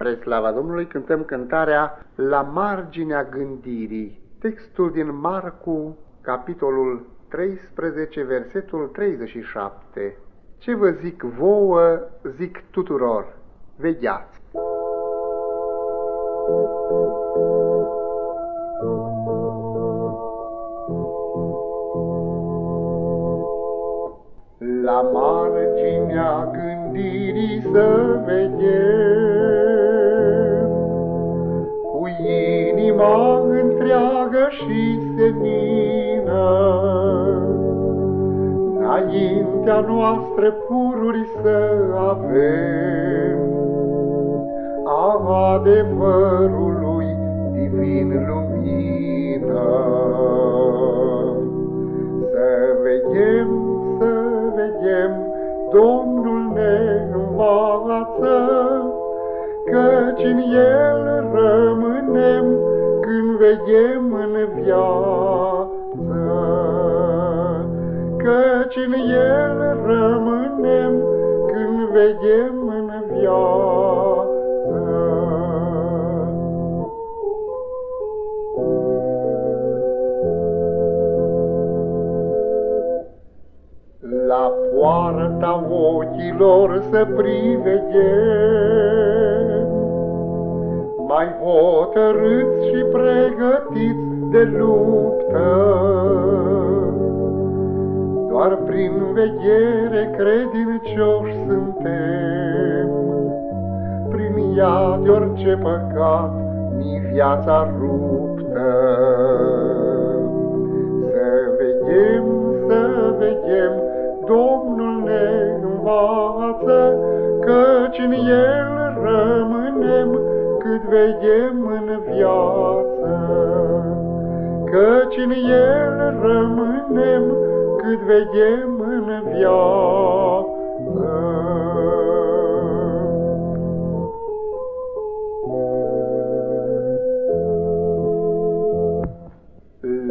Spre slava Domnului cântăm cântarea La marginea gândirii, textul din Marcu, capitolul 13, versetul 37. Ce vă zic vouă, zic tuturor, vegheați! La marginea gândirii să veghem, cu inima întreagă și senină, înaintea noastră pururi să avem, a adevărului divin lumină. Să veghem, Domnul ne învață, căci în El rămânem când veghem în viață. Căci în El rămânem când veghem în viață. La poarta ochilor să priveghem, mai hotărâți și pregătiți de luptă. Doar prin veghere credincioși suntem, prin ea de orice păcat ni viața ruptă. Să veghem, să veghem, Domnul ne învață, căci în El rămânem cât veghem în viață. Căci în El rămânem cât veghem în viață.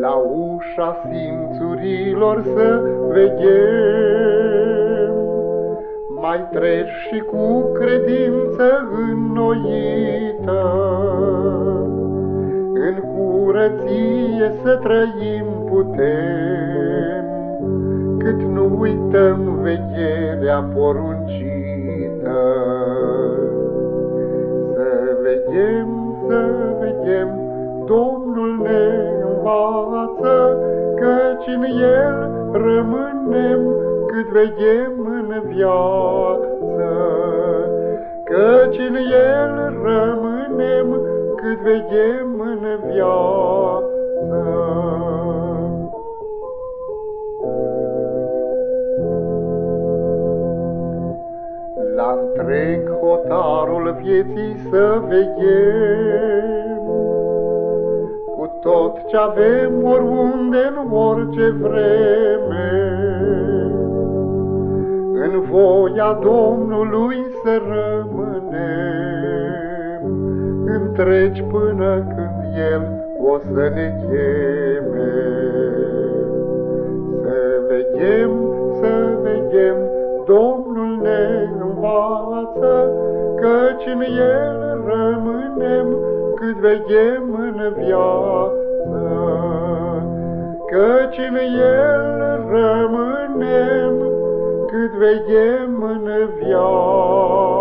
La ușa simțurilor să veghem, mai treci și cu credință înnoită. În curăție să trăim putem, cât nu uităm vegherea poruncită. Să veghem, să veghem, Domnul ne învață, căci în El rămânem cât veghem în viață. Căci în El rămânem cât veghem în viață. La-ntreg hotarul vieții să veghem, tot ce avem, oriunde, în orice vreme, în voia Domnului să rămânem, întregi până când El o să ne cheme. Să veghem, să veghem, Domnul ne învață, căci în El rămânem cât veghem în viață. Căci în El rămânem cât veghem în viață.